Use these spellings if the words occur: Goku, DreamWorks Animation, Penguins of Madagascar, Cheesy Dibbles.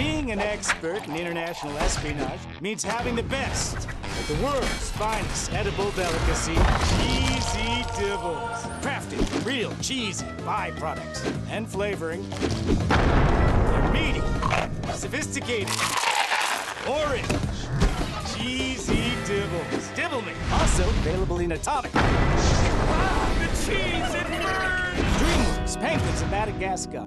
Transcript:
Being an expert in international espionage means having the best, the world's finest edible delicacy, Cheesy Dibbles. Crafted from real cheesy byproducts and flavoring. They're meaty, sophisticated, orange. Cheesy Dibbles. Dibble me. Also available in atomic. Ah, the cheese, it burns! DreamWorks, Penguins of Madagascar.